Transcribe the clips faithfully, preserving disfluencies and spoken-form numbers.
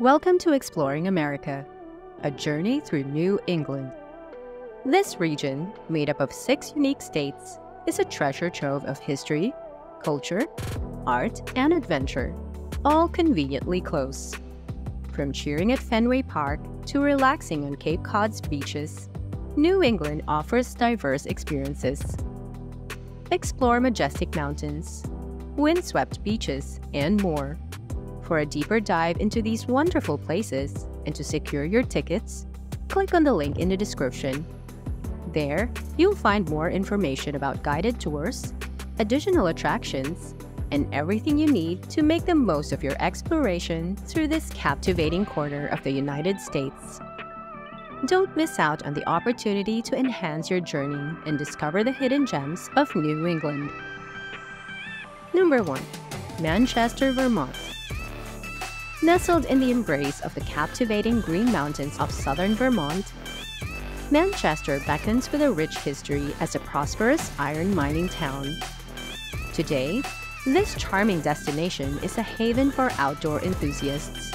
Welcome to Exploring America, a journey through New England. This region, made up of six unique states, is a treasure trove of history, culture, art, and adventure, all conveniently close. From cheering at Fenway Park to relaxing on Cape Cod's beaches, New England offers diverse experiences. Explore majestic mountains, windswept beaches, and more. For a deeper dive into these wonderful places and to secure your tickets, click on the link in the description. There, you'll find more information about guided tours, additional attractions, and everything you need to make the most of your exploration through this captivating corner of the United States. Don't miss out on the opportunity to enhance your journey and discover the hidden gems of New England. Number one. Manchester, Vermont. Nestled in the embrace of the captivating Green Mountains of southern Vermont, Manchester beckons with a rich history as a prosperous iron mining town. Today, this charming destination is a haven for outdoor enthusiasts.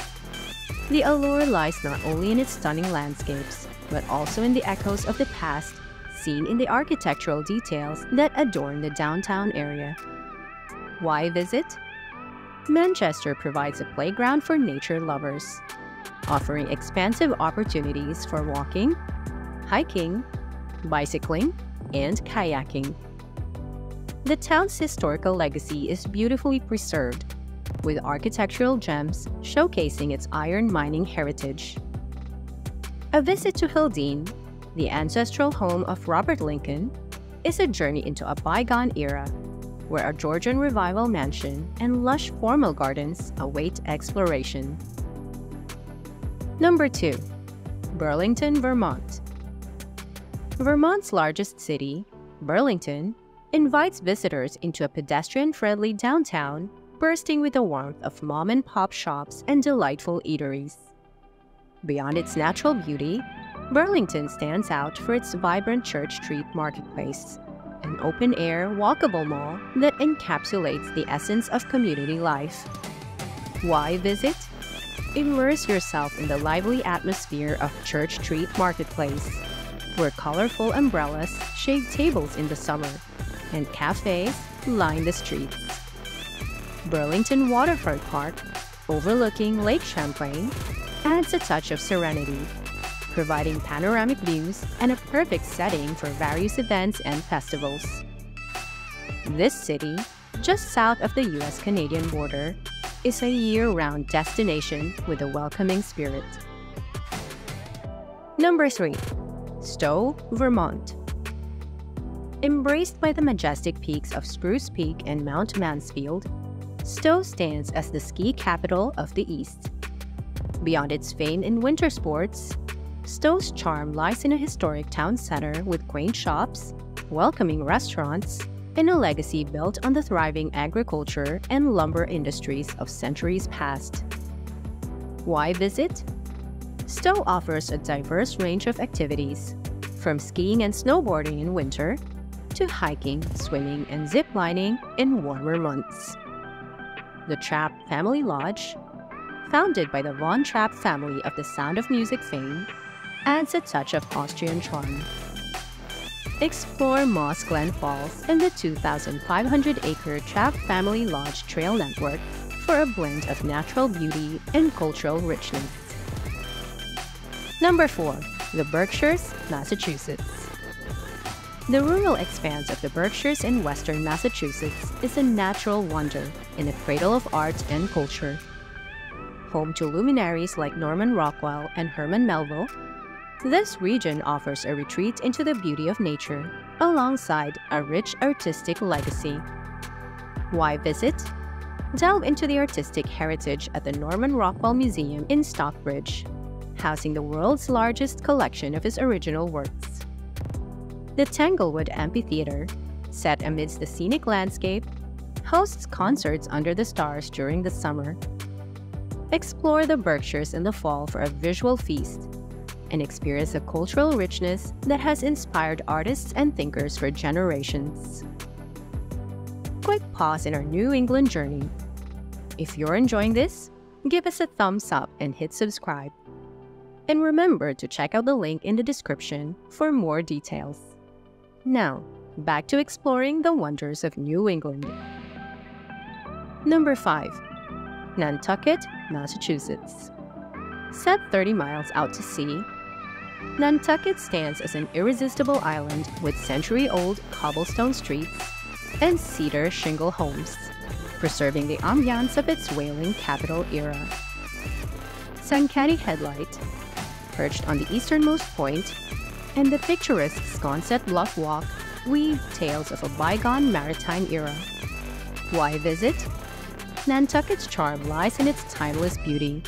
The allure lies not only in its stunning landscapes, but also in the echoes of the past, seen in the architectural details that adorn the downtown area. Why visit? Manchester provides a playground for nature lovers, offering expansive opportunities for walking, hiking, bicycling, and kayaking. The town's historical legacy is beautifully preserved, with architectural gems showcasing its iron mining heritage. A visit to Hildene, the ancestral home of Robert Lincoln, is a journey into a bygone era, where a Georgian revival mansion and lush formal gardens await exploration. Number two. Burlington, Vermont. Vermont's largest city, Burlington, invites visitors into a pedestrian-friendly downtown, bursting with the warmth of mom-and-pop shops and delightful eateries. Beyond its natural beauty, Burlington stands out for its vibrant Church Street Marketplace, an open-air, walkable mall that encapsulates the essence of community life. Why visit? Immerse yourself in the lively atmosphere of Church Street Marketplace, where colorful umbrellas shade tables in the summer and cafes line the streets. Burlington Waterfront Park, overlooking Lake Champlain, adds a touch of serenity, providing panoramic views and a perfect setting for various events and festivals. This city, just south of the U S Canadian border, is a year-round destination with a welcoming spirit. Number three. Stowe, Vermont. Embraced by the majestic peaks of Spruce Peak and Mount Mansfield, Stowe stands as the ski capital of the East. Beyond its fame in winter sports, Stowe's charm lies in a historic town center with quaint shops, welcoming restaurants, and a legacy built on the thriving agriculture and lumber industries of centuries past. Why visit? Stowe offers a diverse range of activities, from skiing and snowboarding in winter to hiking, swimming, and ziplining in warmer months. The Trapp Family Lodge, founded by the Von Trapp family of the Sound of Music fame, adds a touch of Austrian charm. Explore Moss Glen Falls and the two thousand five hundred acre Trapp Family Lodge Trail Network for a blend of natural beauty and cultural richness. Number four. The Berkshires, Massachusetts. The rural expanse of the Berkshires in western Massachusetts is a natural wonder and a cradle of art and culture. Home to luminaries like Norman Rockwell and Herman Melville, this region offers a retreat into the beauty of nature, alongside a rich artistic legacy. Why visit? Delve into the artistic heritage at the Norman Rockwell Museum in Stockbridge, housing the world's largest collection of his original works. The Tanglewood Amphitheater, set amidst the scenic landscape, hosts concerts under the stars during the summer. Explore the Berkshires in the fall for a visual feast, and experience a cultural richness that has inspired artists and thinkers for generations. Quick pause in our New England journey. If you're enjoying this, give us a thumbs up and hit subscribe. And remember to check out the link in the description for more details. Now, back to exploring the wonders of New England. Number five. Nantucket, Massachusetts. Set thirty miles out to sea, Nantucket stands as an irresistible island with century-old cobblestone streets and cedar shingle homes, preserving the ambiance of its whaling capital era. Sankaty Headlight, perched on the easternmost point, and the picturesque Sconset Bluff Walk weave tales of a bygone maritime era. Why visit? Nantucket's charm lies in its timeless beauty,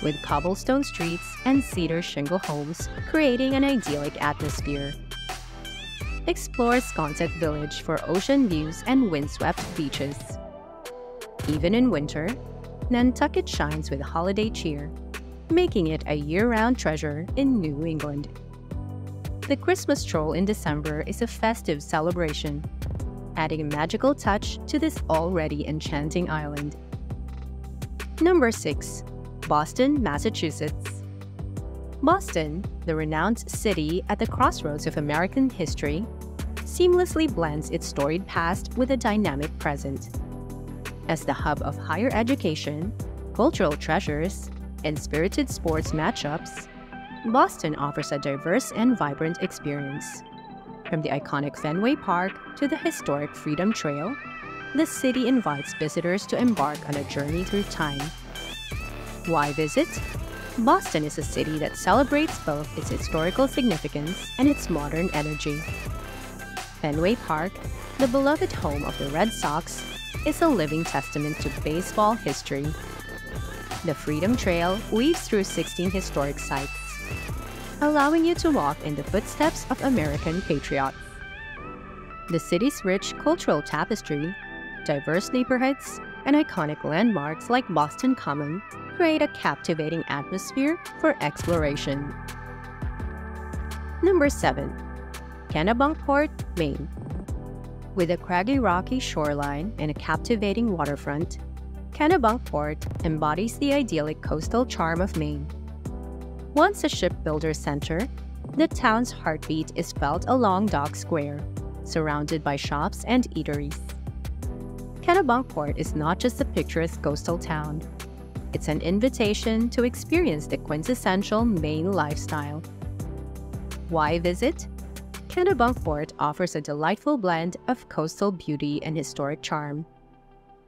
with cobblestone streets and cedar shingle homes creating an idyllic atmosphere. Explore Sconset Village for ocean views and windswept beaches. Even in winter, Nantucket shines with holiday cheer, making it a year-round treasure in New England. The Christmas stroll in December is a festive celebration, adding a magical touch to this already enchanting island. Number six. Boston, Massachusetts. Boston, the renowned city at the crossroads of American history, seamlessly blends its storied past with a dynamic present. As the hub of higher education, cultural treasures, and spirited sports matchups, Boston offers a diverse and vibrant experience. From the iconic Fenway Park to the historic Freedom Trail, the city invites visitors to embark on a journey through time. Why visit? Boston is a city that celebrates both its historical significance and its modern energy. Fenway Park, the beloved home of the Red Sox, is a living testament to baseball history. The Freedom Trail weaves through sixteen historic sites, allowing you to walk in the footsteps of American patriots. The city's rich cultural tapestry, diverse neighborhoods, and iconic landmarks like Boston Common create a captivating atmosphere for exploration. Number seven. Kennebunkport, Maine. With a craggy, rocky shoreline and a captivating waterfront, Kennebunkport embodies the idyllic coastal charm of Maine. Once a shipbuilder center, the town's heartbeat is felt along Dock Square, surrounded by shops and eateries. Kennebunkport is not just a picturesque coastal town. It's an invitation to experience the quintessential Maine lifestyle. Why visit? Kennebunkport offers a delightful blend of coastal beauty and historic charm.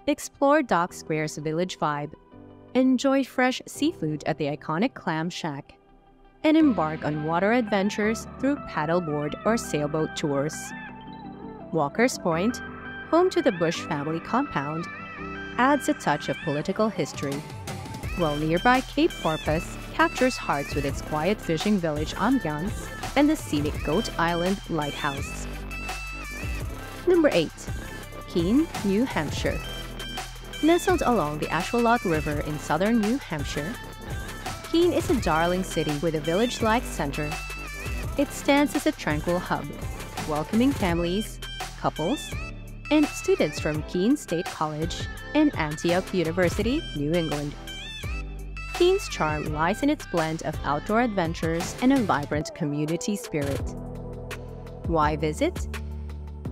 Explore Dock Square's village vibe, enjoy fresh seafood at the iconic Clam Shack, and embark on water adventures through paddleboard or sailboat tours. Walker's Point, home to the Bush family compound, adds a touch of political history, while nearby Cape Porpoise captures hearts with its quiet fishing village ambiance and the scenic Goat Island Lighthouse. Number eight. Keene, New Hampshire. Nestled along the Ashuelot River in southern New Hampshire, Keene is a darling city with a village-like center. It stands as a tranquil hub, welcoming families, couples, and students from Keene State College and Antioch University, New England. Keene's charm lies in its blend of outdoor adventures and a vibrant community spirit. Why visit?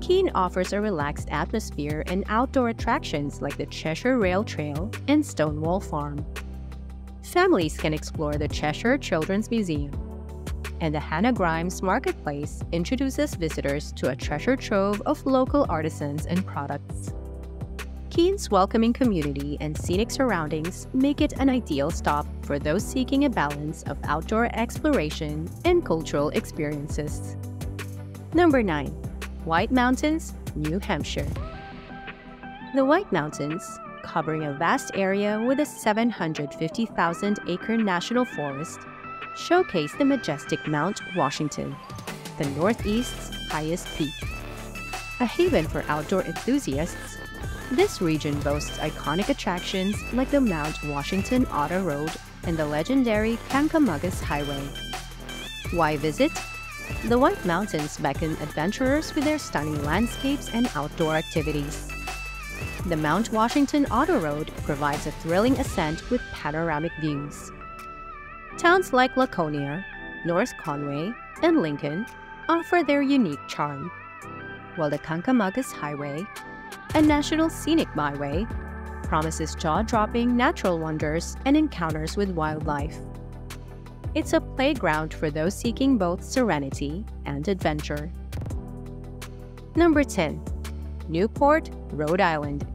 Keene offers a relaxed atmosphere and outdoor attractions like the Cheshire Rail Trail and Stonewall Farm. Families can explore the Cheshire Children's Museum, and the Hannah Grimes Marketplace introduces visitors to a treasure trove of local artisans and products. Keene's welcoming community and scenic surroundings make it an ideal stop for those seeking a balance of outdoor exploration and cultural experiences. Number nine. White Mountains, New Hampshire. The White Mountains, covering a vast area with a seven hundred fifty thousand acre national forest, showcase the majestic Mount Washington, the Northeast's highest peak. A haven for outdoor enthusiasts, this region boasts iconic attractions like the Mount Washington Auto Road and the legendary Kancamagus Highway. Why visit? The White Mountains beckon adventurers with their stunning landscapes and outdoor activities. The Mount Washington Auto Road provides a thrilling ascent with panoramic views. Towns like Laconia, North Conway, and Lincoln offer their unique charm, while the Kancamagus Highway, a national scenic byway, promises jaw-dropping natural wonders and encounters with wildlife. It's a playground for those seeking both serenity and adventure. Number ten. Newport, Rhode Island.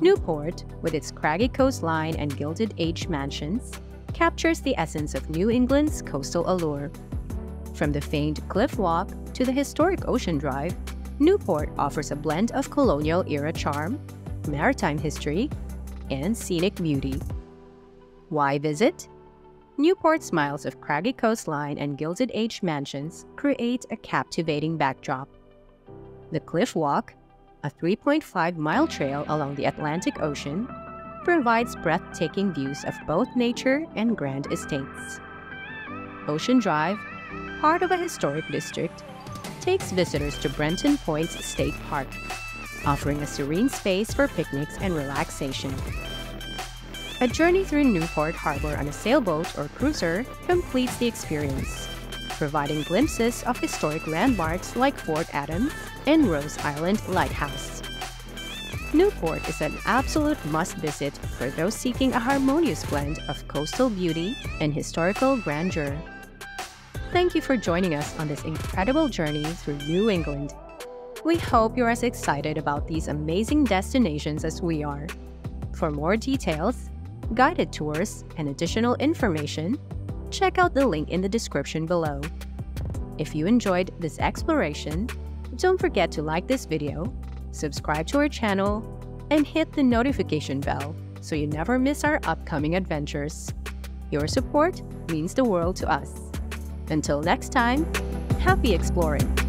Newport, with its craggy coastline and Gilded Age mansions, captures the essence of New England's coastal allure. From the famed Cliff Walk to the historic Ocean Drive, Newport offers a blend of colonial-era charm, maritime history, and scenic beauty. Why visit? Newport's miles of craggy coastline and Gilded Age mansions create a captivating backdrop. The Cliff Walk, a three point five mile trail along the Atlantic Ocean, provides breathtaking views of both nature and grand estates. Ocean Drive, part of a historic district, takes visitors to Brenton Point's State Park, offering a serene space for picnics and relaxation. A journey through Newport Harbor on a sailboat or cruiser completes the experience, providing glimpses of historic landmarks like Fort Adams and Rose Island Lighthouse. Newport is an absolute must-visit for those seeking a harmonious blend of coastal beauty and historical grandeur. Thank you for joining us on this incredible journey through New England. We hope you're as excited about these amazing destinations as we are. For more details, guided tours, and additional information, check out the link in the description below. If you enjoyed this exploration, don't forget to like this video, subscribe to our channel, and hit the notification bell so you never miss our upcoming adventures. Your support means the world to us. Until next time, happy exploring!